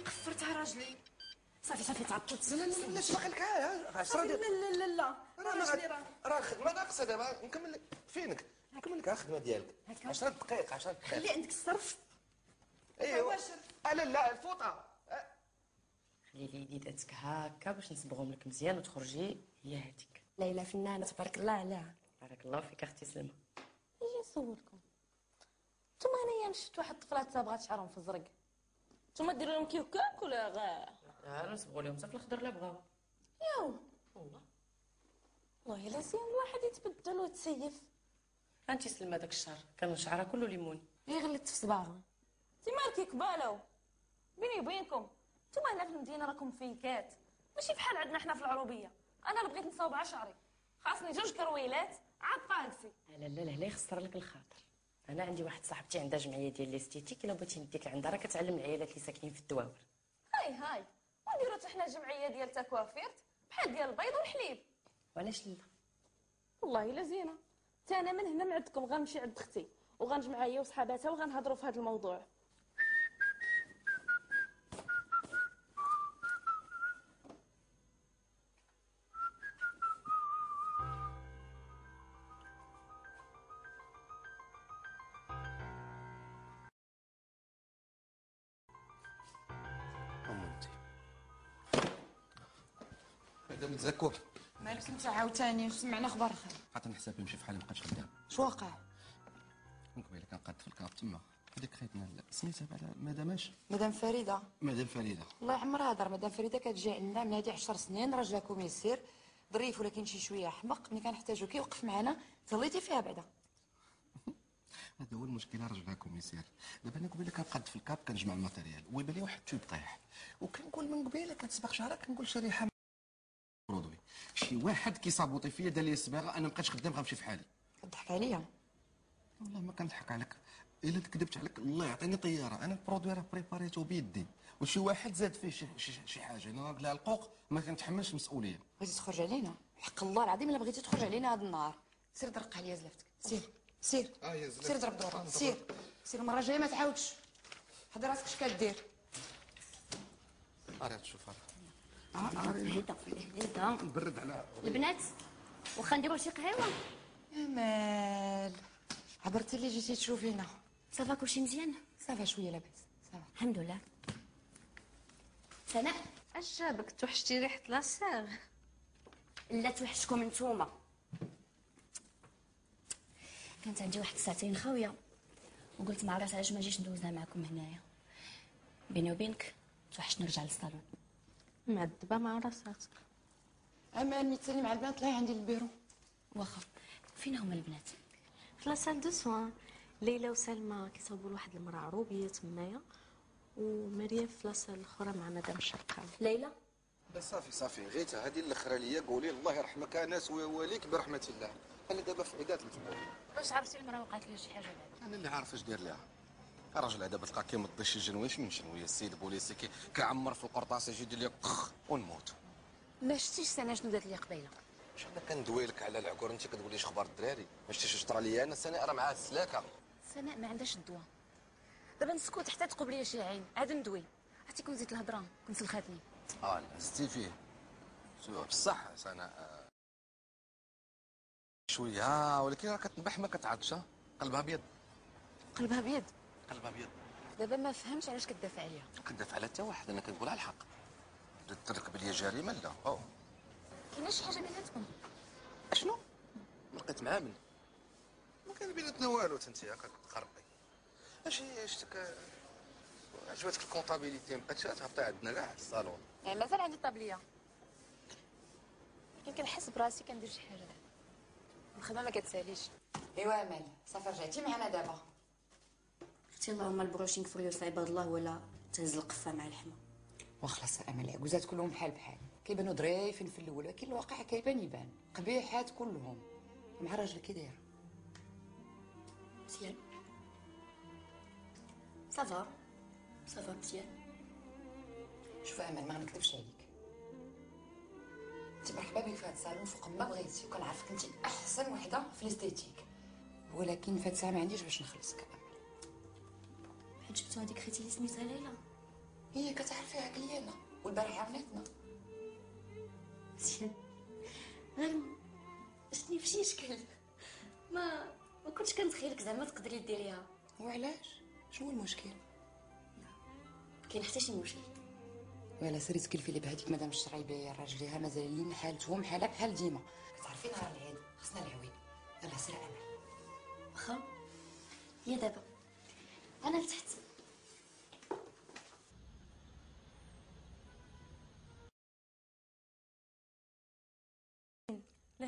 قفرتها راجلي. صافي صافي تعطلت. لا شنو باقي لك؟ 10 دقائق. لا لا لا راه الخدمه ناقصه دابا. نكمل لك فينك؟ نكمل لك الخدمه ديالك. 10 دقائق 10 دقائق. خلي عندك الصرف. ايوا لا لا الفوطه. خلي لي يداتك هكا باش نصبغهم لك مزيان وتخرجي هي هذيك. ليلى فنانه تبارك الله عليها. بارك الله فيك اختي سلمى. اجي نصوركم. نتوما انايا شفت واحد الطفلات تبغى شعرهم في الزرق. نتوما ديروا لهم كي هكاك ولا غير نصبغوا لهم حتى في الخضر لا بغاو. ياو والله والله الا زين الواحد يتبدل ويتسيف. انتي سلمى داك الشعر كان شعرها كله ليمون. هي غلت في صباغها. انتي مالكيك بالو بيني وبينكم نتوما هنا في المدينه راكم فيكات ماشي بحال عندنا حنا في العروبيه. انا اللي بغيت نصاوب شعري خاصني جوج كرويلات عاد طاقسي. لا لا لا يخسر لك الخاطر. انا عندي واحد صاحبتي عندها جمعيه ديال الاستيتيك الا بغيتي نديك عندها راه كتعلم العيالات اللي ساكنين في الدواور. هاي ونديرو حتى حنا جمعيه ديال تكوافيرت بحال ديال البيض والحليب. وعلاش لا؟ والله الا زينه حتى انا من هنا من عندكم غنمشي عند اختي وغنجمع هي وصحاباتها وغنهضروا في هذا الموضوع. متزكور مالك انت عاوتاني سمعنا خبر اخر. خاطر نحساب نمشي فحال ما بقاش قدام. شو واقع؟ قبيله كنقاد في الكاب تما هذيك خيتنا سميتها بعدا مداماش مدام فريده. مدام فريده الله يعمرها دار. مدام فريده كتجي عندنا من هذه 10 سنين راجلها كوميسير ظريف ولكن شي شويه حمق. ملي كنحتاجو كيوقف معنا تهليتي فيها بعدا. هذا هو المشكله راجلها كوميسير. دابا انا قبيله كنقاد في الكاب كنجمع الماتيريال ويبان لي واحد التوب طايح وكنقول من قبيله كتسبق شعرك كنقول شي ريحه شي واحد كيصابوطي فيا دار لي الصباغه انا مابقيتش خدام غنمشي في حالي. كضحك عليا؟ والله ما كنضحك عليك. الا كذبت عليك الله يعطيني طياره. انا البرودوي راه بريباريتو بيدي وشي واحد زاد فيه شي حاجه انا راجل على القوق ما كنتحملش المسؤوليه. بغيتي تخرج علينا؟ حق الله العظيم الا بغيتي تخرج علينا هذا النهار سير درق عليا زلافتك. سير سير سير ضرب دورك. سير سير المره الجايه ما تعاودش. حضر راسك اش كدير. اري تشوف برد على البنات واخا نديرو شي قهيوه. امال عبرتي اللي جيتي تشوفينا؟ صافا كلشي مزيان؟ صافا شويه لاباس صافا الحمد لله. سناء اش جابك توحشتي ريحه لاصاغ؟ لا توحشكم نتوما. كانت عندي واحد الساعتين خاويه وقلت مع راسي علاش ما نجيش ندوزها معكم هنايا. بيني وبينك توحشت نرجع للصالون. معذبه مع راساتك. امال ميتسالي مع البنات طلعي عندي للبيرو. واخا فين هما البنات؟ في لاسال دو سوان. ليلى وسلمى كيصاوبوا لواحد المراه عروبيه تمايا ومريم في لاسال الاخرى مع مدام شرقاوي. ليلى لا صافي صافي غيتها هذه الاخرى ليا قولي الله يرحمك انس ويواليك برحمه الله. انا دابا في عيادات متبول. واش عرفتي المراه وقعت لها شي حاجه بعد؟ انا اللي عارف اش داير لها. الراجل هذا بتلقى كيمضي شي جنويش من شنويه السيد بوليسي كيعمر في القرطاسه يجي يدير لي قخ ونموت. ما شتيش سنه شنو دارت لي قبيله؟ شحال كندوي لك على العكور انت كتقولي اخبار الدراري. ما شتيش اش طرا لي انا. سناء راه معاها السلاكه. سناء ما عندهاش الدواء. دابا نسكت حتى تقوب لي شي عين عاد ندوي حتى كون زيت الهضره كنت سلخاتني. نعزتي فيه بصح سناء شويه ولكن راه كتنبح ما كتعضش. قلبها ابيض. قلبها ابيض. قلب ابيض. دابا ما فهمتش علاش كدافع عليها. كدافع على حتى واحد انا كنقول على الحق. تركب لي جريمه لا. كاينه شي حاجه بيناتكم؟ اشنو؟ لقيت معاه من ما كان بيناتنا والو حتى انت كتقربي. اش تك عجبتك الكونطابيليتي ما بقاتش تهبطي عندنا كاع في الصالون. يعني مازال عندي الطابليه لكن كنحس براسي كندير شي حاجه بعد. الخدمه ما كتساليش. ايوا امال صافي رجعتي معنا دابا. تي اللهم البروشينغ فوريو صعيب هاد الله ولا تهز القفه مع الحمى. وخلاص امل العكوزات كلهم بحال بحال كيبانوا ظريفين في الاول ولكن الواقع كيبان قبيحات كلهم. مع راجلك كي دايره مزيان؟ صافا صافا مزيان. شوف امل ما نكذبش عليك انت مرحبا بك في هاد الصالون فوق ما بغيتي وكنعرفك انت احسن وحده في الاستيتيك ولكن فهاد الساعه ما عنديش باش نخلصك. جبتو هاديك خيتي اللي سميتها ليلى هي كتعرفيها كليانا والبارح عاوناتنا. مزيان غير شتني بشي شكل ما كنتش كنتخيلك زعما تقدري ديريها. وعلاش؟ شنو المشكل؟ كاين حتى شي مشكل. ولا سيري تكلفي لي بهذيك مدام الشريبيه راجليها مازال لين حالتهم حاله بحال ديما. كتعرفي نهار العيد خصنا العوين. يلاه سير امل. واخا هي دابا انا لتحت.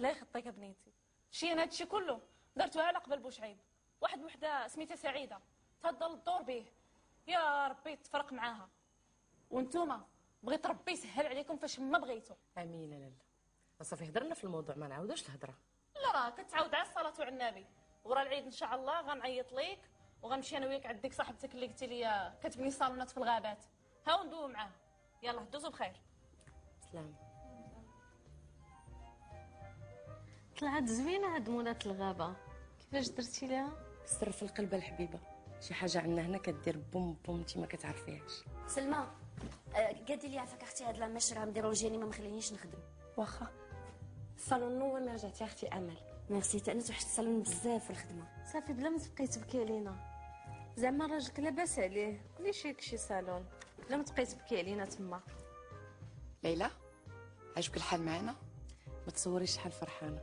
لا يخطيك يا بنيتي. شي انا هادشي كله درتوها على قبل بوشعيب. واحد وحده سميتها سعيده تهضر الدور به، يا ربي تفرق معاها. وانتوما بغيت ربي يسهل عليكم فاش ما بغيتو. امين لاله. صافي هضرنا في الموضوع ما نعاودوش الهضره. لا راه كتعاود على الصلاه على النبي. ورا العيد ان شاء الله غنعيط ليك وغنمشي انا وياك عند ديك صاحبتك اللي قلتي لي كتبني الصالونات في الغابات، ها وندويو معاها. يلا دوزو بخير. سلام. طلعت زوينه هاد مولات الغابه. كيفاش درتي لها؟ سر في القلب الحبيبه. شي حاجه عندنا هنا كدير بوم بوم انت ما كتعرفيهاش. سلمى قالت لي عافاك اختي هاد لاميش راه مديرونجيني ما مخلينيش نخدم. واخا الصالون نور ما رجعتي اختي امل. ميرسي تا انا توحشت الصالون بزاف في الخدمه. صافي بلا ما تبقاي تبكي علينا، زعما راجلك لاباس عليه كلي شيك شي صالون، بلا ما تبقاي تبكي علينا تما. ليلى عجبك الحال معانا؟ ما تصوريش شحال فرحانه.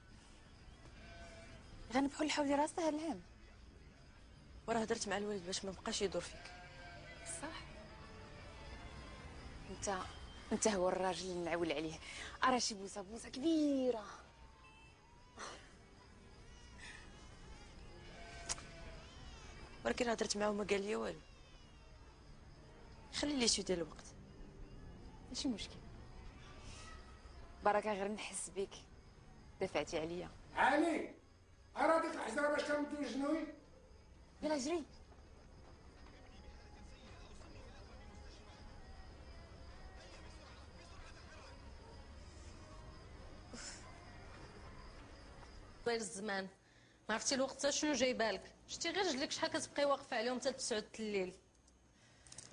غنبحوا اللي حولي راسها هاد العام. وراه هدرت مع الولد باش ما بقاش يدور فيك. صح؟ انت هو الراجل اللي نعول عليه. ارى شي بوسه كبيره. ولكن هضرت معاه وما قال لي والو. خلي لي شويه ديال الوقت ماشي مشكل. بركه غير نحس بك دفعتي عليا. علي ارى ديك الحجره باش كنمدو الجنوي. يلا جري. غير الزمان ما عرفتي الوقت شنو جايبه لك. شتي غير رجلك شحال كتبقاي واقفه عليهم حتى 9 الليل.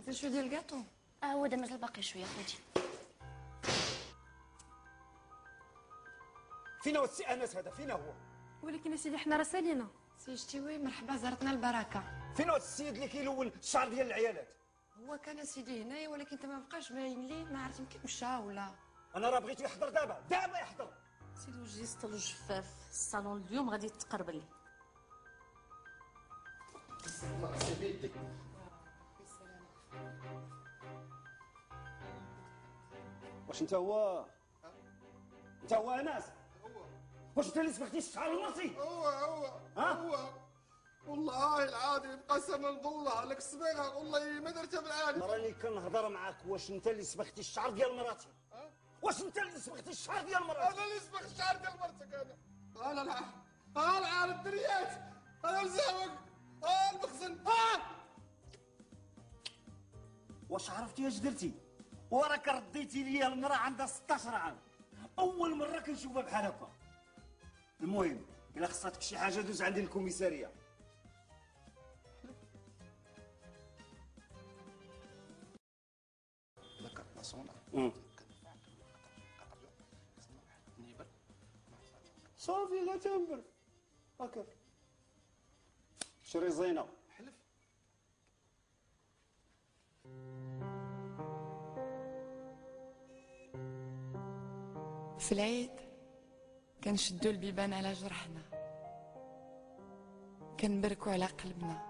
هذا شو ديال الكاطو؟ هو دابا مازال باقي شويه. خدي فين هو السي انس؟ هذا فين هو؟ ولكن اسيدي حنا راه سالينا. سي شتيوي مرحبا زرتنا البركه. فين هو السيد اللي كيلول الشعر ديال العيالات؟ هو كان سيدي هنايا ولكن انت ما بقاش باين لي. ما عرفت يمكن مشى ولا انا راه بغيت يحضر دابا دابا يحضر. سيدي وجهي سطل وجفاف. الصالون اليوم غادي تقرب لي. الله سيدي يديك. واش انت هو انس؟ هو. واش انت اللي صبغتي الشعر ونصي؟ هو ها؟ هو والله العظيم قسما بالله لك صبغها والله ما درتها بالعاده. راني كنهضر معاك. واش انت اللي صبغتي الشعر ديال مراتي؟ واش انت اللي صبغتي الشعر ديال مرتك؟ انا اللي صبغت الشعر ديال مرتك. انا الدريات، انا الزهوك، المخزن. واش عرفتي اش درتي؟ وراك رديتي ليا المراه عندها 16 عام. اول مره كنشوفها بحال هكا. المهم الا خصاتك شي حاجه دوز عندي الكوميساريه. ذكرت ناسونا صافي لا تنبر. هاكا شري زينه حلف. في العيد كنشدو البيبان على جرحنا، كنبركو على قلبنا.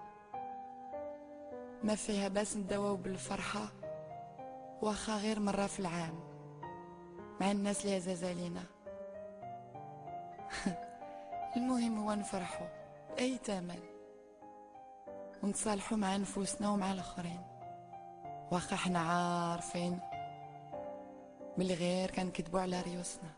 ما فيها باس نداوو بالفرحه واخا غير مره في العام مع الناس اللي عزاز علينا. المهم هو نفرحوا بأي ثمن ونتصالحوا مع نفوسنا ومع الآخرين، واخا حنا عارفين من الغير كان كتبوا على ريوسنا.